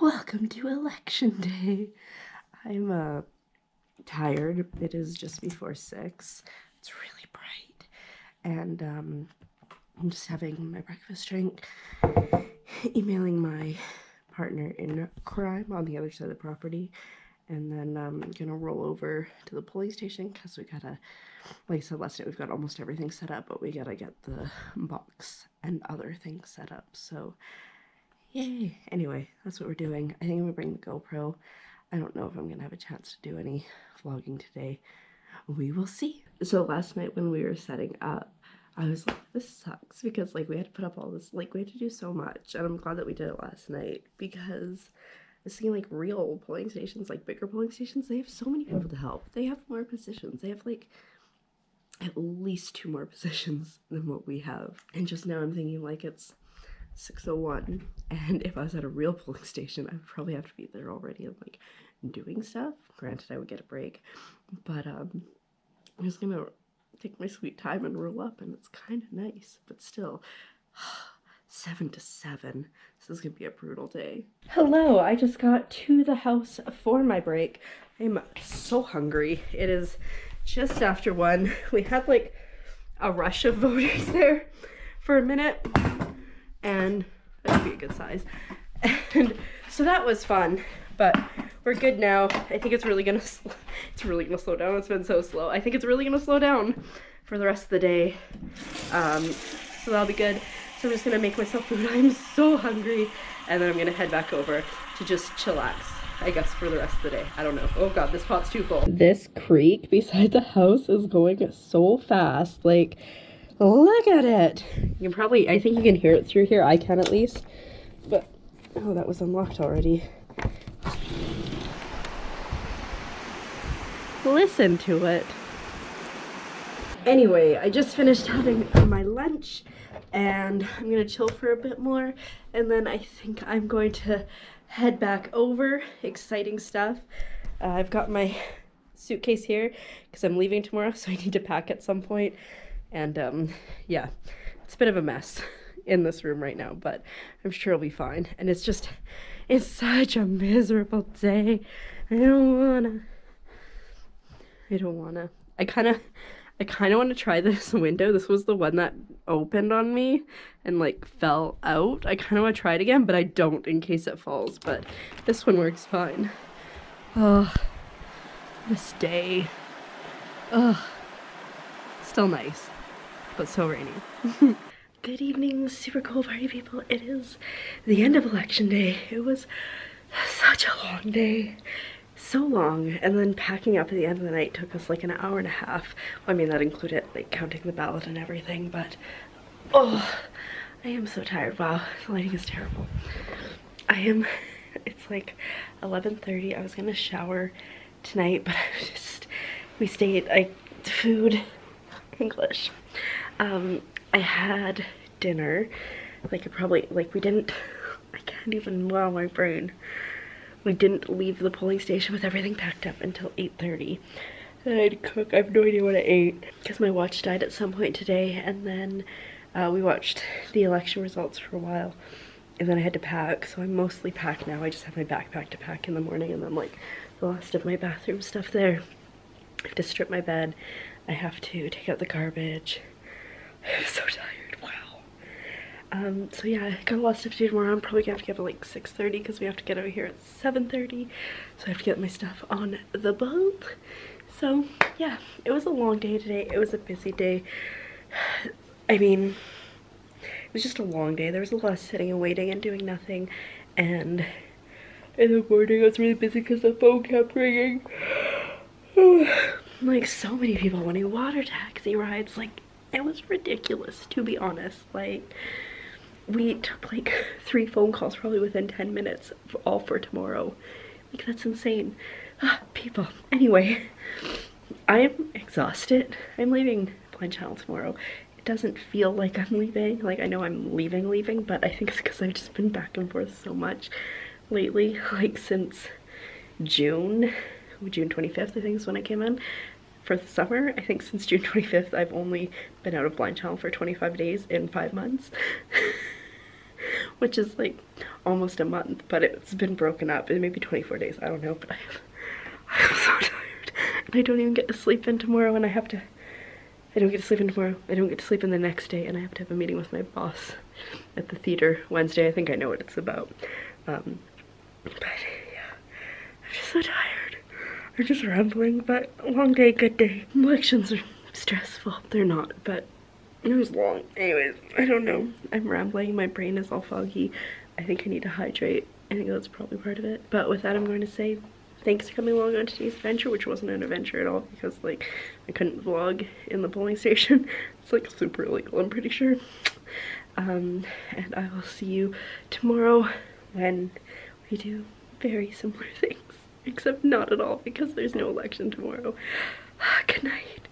Welcome to election day. I'm tired. It is just before 6. It's really bright. And I'm just having my breakfast drink, emailing my partner in crime on the other side of the property. And then I'm gonna roll over to the police station because we gotta, like I said last night, we've got almost everything set up, but we gotta get the box and other things set up. So yay! Anyway, that's what we're doing. I think I'm gonna bring the GoPro. I don't know if I'm gonna have a chance to do any vlogging today. We will see. So last night when we were setting up, I was like, this sucks because like we had to put up all this, like we had to do so much, and I'm glad that we did it last night because I was thinking like real polling stations, like bigger polling stations, they have so many people to help. They have more positions. They have like at least 2 more positions than what we have. And just now I'm thinking like it's 6:01, and if I was at a real polling station, I would probably have to be there already and like doing stuff. Granted, I would get a break, but I'm just gonna take my sweet time and roll up, and it's kind of nice, but still 7 to 7. So this is gonna be a brutal day. Hello, I just got to the house for my break. I'm so hungry. It is just after 1. We had like a rush of voters there for a minute. And that would be a good size. And so that was fun, but we're good now. I think it's really gonna slow down. It's been so slow. I think it's really gonna slow down for the rest of the day. So that'll be good. So I'm just gonna make myself food. I'm so hungry, and then I'm gonna head back over to just chillax, I guess, for the rest of the day. I don't know. Oh god, this pot's too full. This creek beside the house is going so fast, like. Look at it! You can probably, I think you can hear it through here, I can at least. But, oh, that was unlocked already. Listen to it. Anyway, I just finished having my lunch, and I'm gonna chill for a bit more, and then I think I'm going to head back over. Exciting stuff. I've got my suitcase here, because I'm leaving tomorrow, so I need to pack at some point. And yeah, it's a bit of a mess in this room right now, but I'm sure it'll be fine. And it's just, it's such a miserable day. I don't wanna. I kind of want to try this window. This was the one that opened on me and like fell out. I kind of want to try it again, but I don't in case it falls, but this one works fine. Oh, this day. Oh, still nice. But so rainy. Good evening, super cool party people. It is the end of election day. It was such a long day. So long. And then packing up at the end of the night took us like an hour and a half. Well, I mean, that included like counting the ballot and everything, but oh, I am so tired. Wow, the lighting is terrible. It's like 11:30. I was gonna shower tonight, but we stayed, like, food, English. I had dinner, we didn't leave the polling station with everything packed up until 8:30. And I'd cook, I have no idea what I ate, because my watch died at some point today, and then we watched the election results for a while, and then I had to pack, so I'm mostly packed now. I just have my backpack to pack in the morning, and then like the last of my bathroom stuff there. I have to strip my bed, I have to take out the garbage. I'm so tired, wow. So yeah, I got a lot of stuff to do tomorrow. I'm probably gonna have to get up at like 6:30 because we have to get over here at 7:30. So I have to get my stuff on the boat. So yeah, it was a long day today. It was a busy day. I mean, it was just a long day. There was a lot of sitting and waiting and doing nothing. And in the morning I was really busy because the phone kept ringing. Like so many people wanting water taxi rides, like it was ridiculous, to be honest. Like we took like 3 phone calls probably within 10 minutes, all for tomorrow. Like that's insane. People. Anyway, I'm exhausted. I'm leaving Blind Channel tomorrow. It doesn't feel like I'm leaving. Like, I know I'm leaving, but I think it's because I've just been back and forth so much lately, like since June 25th, I think is when I came in for the summer. I think since June 25th, I've only been out of Blind Channel for 25 days in 5 months, which is like almost a month, but it's been broken up in maybe 24 days. I don't know, but I am so tired, and I don't even get to sleep in tomorrow, and I don't get to sleep in tomorrow. I don't get to sleep in the next day, and I have to have a meeting with my boss at the theater Wednesday. I think I know what it's about, but yeah, I'm just so tired. I'm just rambling, but long day, good day. Elections are stressful. They're not, but it was long. Anyways, I don't know. I'm rambling. My brain is all foggy. I think I need to hydrate. I think that's probably part of it. But with that, I'm going to say thanks for coming along on today's adventure, which wasn't an adventure at all because, like, I couldn't vlog in the polling station. It's, like, super illegal, I'm pretty sure. And I will see you tomorrow when we do very similar things. Except not at all, because there's no election tomorrow. Good night.